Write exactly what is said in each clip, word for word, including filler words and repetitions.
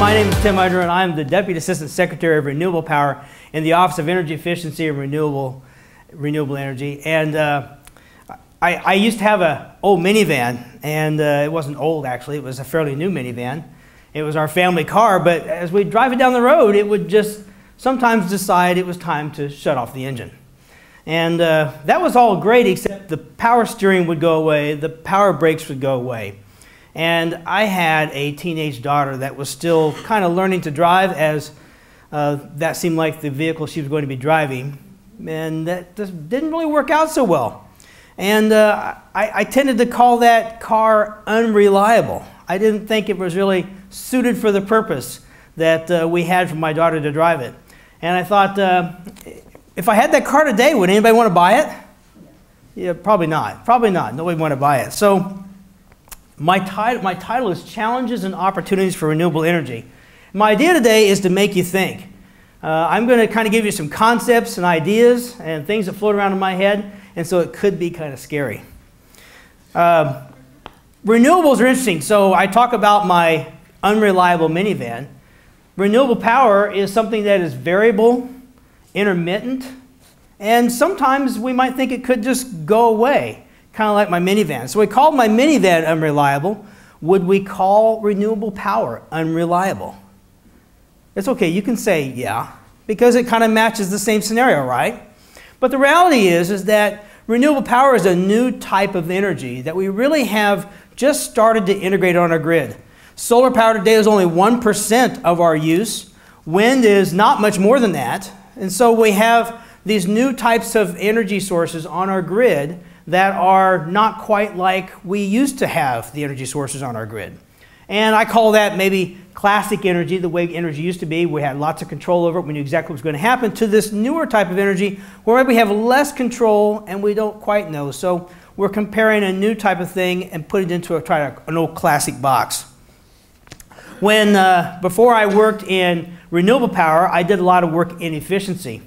My name is Tim Unruh, and I am the Deputy Assistant Secretary of Renewable Power in the Office of Energy Efficiency and Renewable Renewable Energy. And uh, I, I used to have an old minivan, and uh, it wasn't old actually, it was a fairly new minivan. It was our family car, but as we drive it down the road, it would just sometimes decide it was time to shut off the engine. And uh, that was all great, except the power steering would go away, the power brakes would go away. And I had a teenage daughter that was still kind of learning to drive, as uh, that seemed like the vehicle she was going to be driving. And that just didn't really work out so well. And uh, I, I tended to call that car unreliable. I didn't think it was really suited for the purpose that uh, we had for my daughter to drive it. And I thought, uh, if I had that car today, would anybody want to buy it? Yeah, probably not. Probably not. Nobody would want to buy it. So. My title, my title is Challenges and Opportunities for Renewable Energy. My idea today is to make you think. Uh, I'm going to kind of give you some concepts and ideas and things that float around in my head, and so it could be kind of scary. Uh, renewables are interesting. So I talk about my unreliable minivan. Renewable power is something that is variable, intermittent, and sometimes we might think it could just go away. Kind of like my minivan. So we called my minivan unreliable. Would we call renewable power unreliable? It's okay, you can say yeah, because it kind of matches the same scenario, right? But the reality is, is that renewable power is a new type of energy that we really have just started to integrate on our grid. Solar power today is only one percent of our use. Wind is not much more than that. And so we have these new types of energy sources on our grid that are not quite like we used to have the energy sources on our grid. And I call that maybe classic energy, the way energy used to be. We had lots of control over it. We knew exactly what was going to happen, to this newer type of energy where we have less control and we don't quite know. So we're comparing a new type of thing and putting it into a, try to, an old classic box. When, uh, before I worked in renewable power, I did a lot of work in efficiency.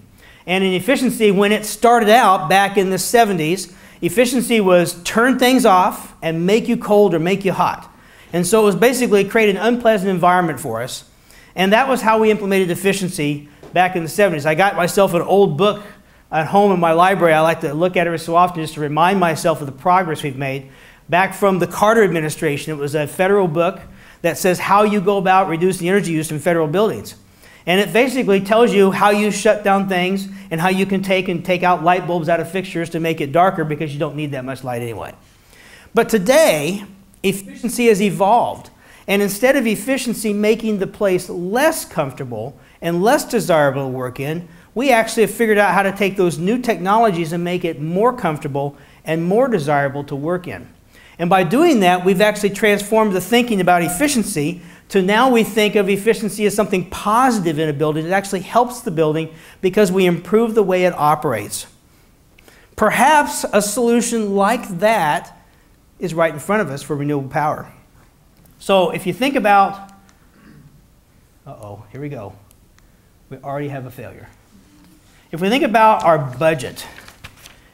And in efficiency, when it started out back in the seventies, efficiency was turn things off and make you cold or make you hot. And so it was basically create an unpleasant environment for us. And that was how we implemented efficiency back in the seventies. I got myself an old book at home in my library. I like to look at it every so often just to remind myself of the progress we've made. Back from the Carter administration, it was a federal book that says how you go about reducing energy use in federal buildings. And it basically tells you how you shut down things and how you can take and take out light bulbs out of fixtures to make it darker because you don't need that much light anyway. But today, efficiency has evolved. And instead of efficiency making the place less comfortable and less desirable to work in, we actually have figured out how to take those new technologies and make it more comfortable and more desirable to work in. And by doing that, we've actually transformed the thinking about efficiency to now we think of efficiency as something positive in a building. It actually helps the building because we improve the way it operates. Perhaps a solution like that is right in front of us for renewable power. So if you think about, uh-oh, here we go. We already have a failure. If we think about our budget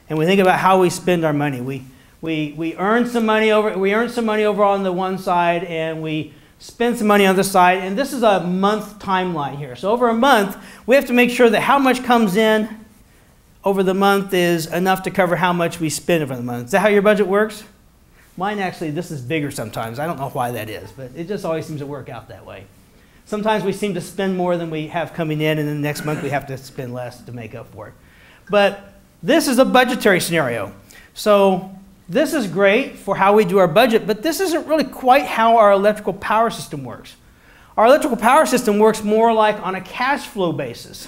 and we think about how we spend our money, we We, we, earn some money over, we earn some money over on the one side, and we spend some money on the side. And this is a month timeline here. So over a month, we have to make sure that how much comes in over the month is enough to cover how much we spend over the month. Is that how your budget works? Mine actually, this is bigger sometimes. I don't know why that is, but it just always seems to work out that way. Sometimes we seem to spend more than we have coming in, and then the next month we have to spend less to make up for it. But this is a budgetary scenario. So this is great for how we do our budget, but this isn't really quite how our electrical power system works. Our electrical power system works more like on a cash flow basis.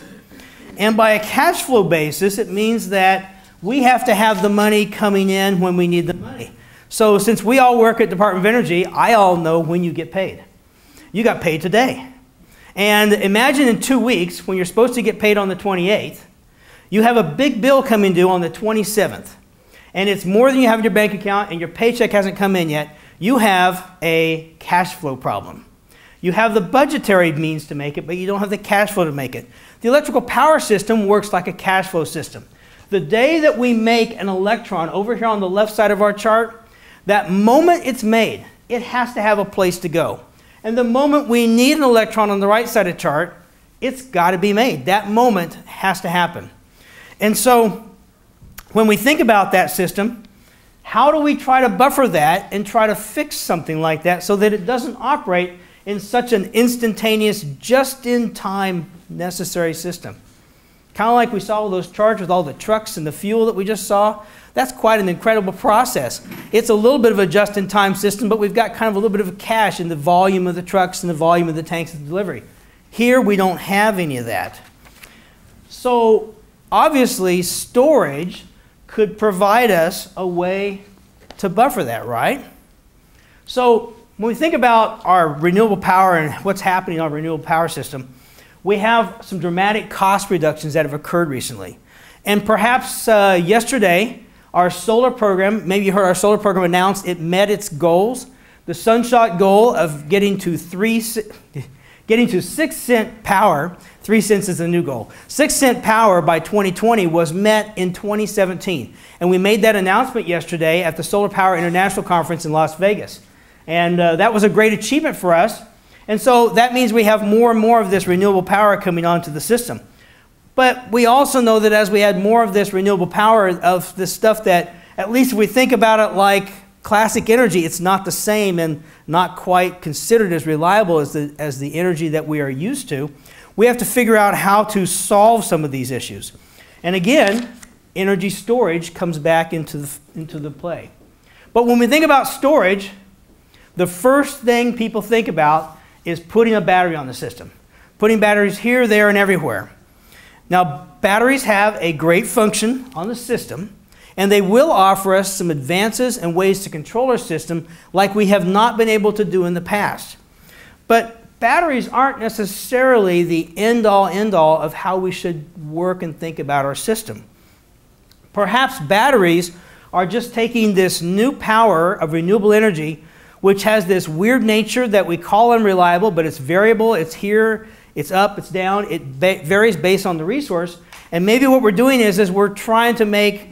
And by a cash flow basis, it means that we have to have the money coming in when we need the money. So since we all work at Department of Energy, I all know when you get paid. You got paid today. And imagine in two weeks, when you're supposed to get paid on the twenty-eighth, you have a big bill coming due on the twenty-seventh. And it's more than you have in your bank account, and your paycheck hasn't come in yet, you have a cash flow problem. You have the budgetary means to make it, but you don't have the cash flow to make it. The electrical power system works like a cash flow system. The day that we make an electron over here on the left side of our chart, that moment it's made, it has to have a place to go. And the moment we need an electron on the right side of chart, it's got to be made. That moment has to happen. And so when we think about that system, how do we try to buffer that and try to fix something like that so that it doesn't operate in such an instantaneous, just-in-time necessary system? Kind of like we saw with those charts with all the trucks and the fuel that we just saw. That's quite an incredible process. It's a little bit of a just-in-time system, but we've got kind of a little bit of a cache in the volume of the trucks and the volume of the tanks of delivery. Here, we don't have any of that. So obviously, storage could provide us a way to buffer that, right? So when we think about our renewable power and what's happening on our renewable power system, we have some dramatic cost reductions that have occurred recently. And perhaps uh, yesterday, our solar program, maybe you heard our solar program announced it met its goals. The SunShot goal of getting to three, getting to six cent power, three cents is the new goal. Six cent power by twenty twenty was met in twenty seventeen. And we made that announcement yesterday at the Solar Power International Conference in Las Vegas. And uh, that was a great achievement for us. And so that means we have more and more of this renewable power coming onto the system. But we also know that as we add more of this renewable power, of this stuff that, at least if we think about it like classic energy, it's not the same and not quite considered as reliable as the, as the energy that we are used to. We have to figure out how to solve some of these issues. And again, energy storage comes back into the, into the play. But when we think about storage, the first thing people think about is putting a battery on the system. Putting batteries here, there, and everywhere. Now, batteries have a great function on the system, and they will offer us some advances and ways to control our system like we have not been able to do in the past. But batteries aren't necessarily the end-all, end-all of how we should work and think about our system. Perhaps batteries are just taking this new power of renewable energy, which has this weird nature that we call unreliable, but it's variable, it's here, it's up, it's down, it ba- varies based on the resource. And maybe what we're doing is, is we're trying to make,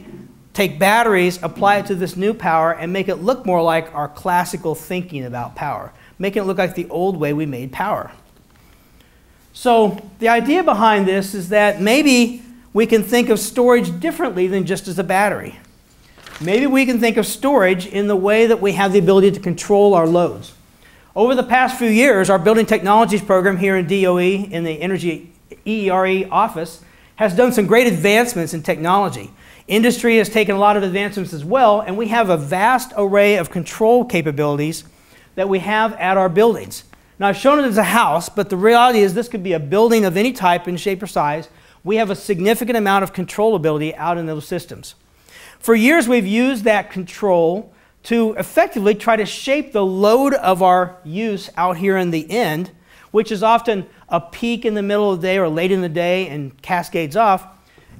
take batteries, apply it to this new power, and make it look more like our classical thinking about power, making it look like the old way we made power. So the idea behind this is that maybe we can think of storage differently than just as a battery. Maybe we can think of storage in the way that we have the ability to control our loads. Over the past few years, our Building Technologies program here in D O E, in the Energy E E R E office, has done some great advancements in technology. Industry has taken a lot of advancements as well, and we have a vast array of control capabilities that we have at our buildings. Now, I've shown it as a house, but the reality is this could be a building of any type and shape or size. We have a significant amount of controllability out in those systems. For years, we've used that control to effectively try to shape the load of our use out here in the end, which is often a peak in the middle of the day or late in the day and cascades off.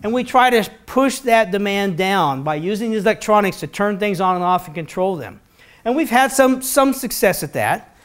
And we try to push that demand down by using these electronics to turn things on and off and control them. And we've had some, some success at that,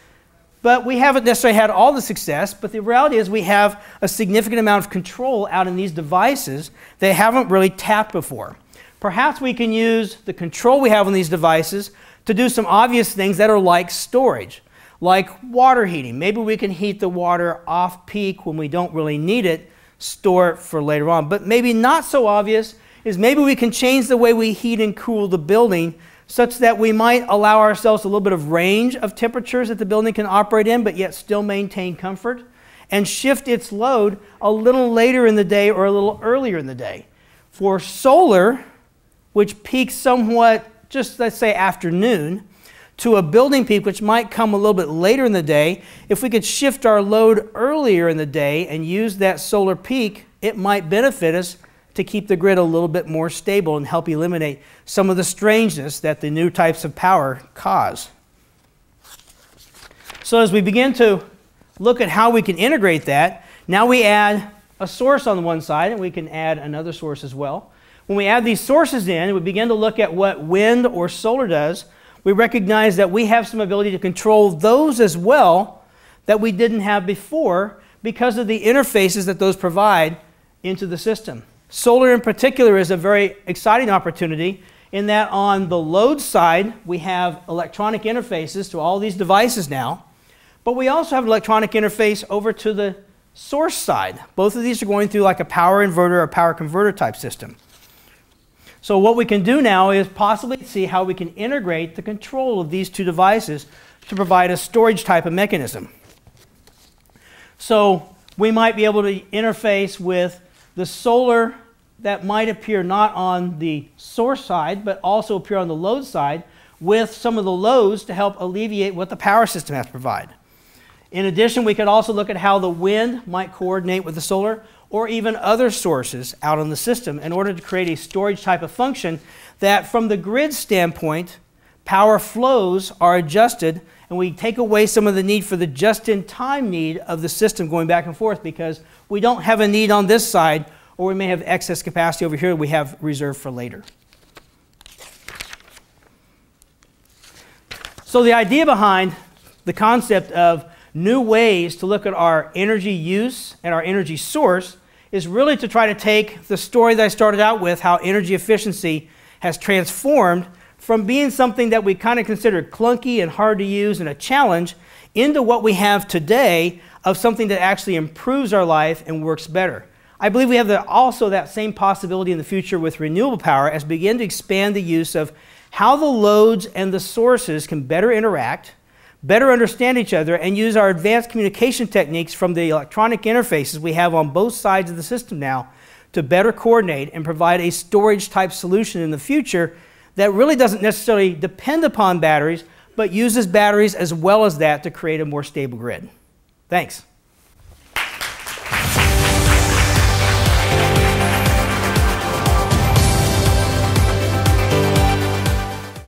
but we haven't necessarily had all the success. But the reality is we have a significant amount of control out in these devices that haven't really tapped before. Perhaps we can use the control we have on these devices to do some obvious things that are like storage, like water heating. Maybe we can heat the water off peak when we don't really need it, store it for later on. But maybe not so obvious is maybe we can change the way we heat and cool the building such that we might allow ourselves a little bit of range of temperatures that the building can operate in, but yet still maintain comfort, and shift its load a little later in the day or a little earlier in the day. For solar, which peaks somewhat, just let's say afternoon, to a building peak which might come a little bit later in the day. If we could shift our load earlier in the day and use that solar peak, it might benefit us to keep the grid a little bit more stable and help eliminate some of the strangeness that the new types of power cause. So as we begin to look at how we can integrate that, now we add a source on one side and we can add another source as well. When we add these sources in and we begin to look at what wind or solar does, we recognize that we have some ability to control those as well that we didn't have before because of the interfaces that those provide into the system. Solar in particular is a very exciting opportunity in that on the load side, we have electronic interfaces to all these devices now, But we also have an electronic interface over to the source side. Both of these are going through like a power inverter or power converter type system. So what we can do now is possibly see how we can integrate the control of these two devices to provide a storage type of mechanism. So we might be able to interface with the solar that might appear not on the source side, but also appear on the load side with some of the loads to help alleviate what the power system has to provide. In addition, we could also look at how the wind might coordinate with the solar or even other sources out on the system in order to create a storage type of function that from the grid standpoint, power flows are adjusted and we take away some of the need for the just-in-time need of the system going back and forth because we don't have a need on this side or we may have excess capacity over here we have reserved for later. So the idea behind the concept of new ways to look at our energy use and our energy source is really to try to take the story that I started out with, how energy efficiency has transformed from being something that we kind of considered clunky and hard to use and a challenge into what we have today of something that actually improves our life and works better. I believe we have the, also that same possibility in the future with renewable power as we begin to expand the use of how the loads and the sources can better interact, better understand each other, and use our advanced communication techniques from the electronic interfaces we have on both sides of the system now to better coordinate and provide a storage type solution in the future that really doesn't necessarily depend upon batteries, but uses batteries as well as that to create a more stable grid. Thanks.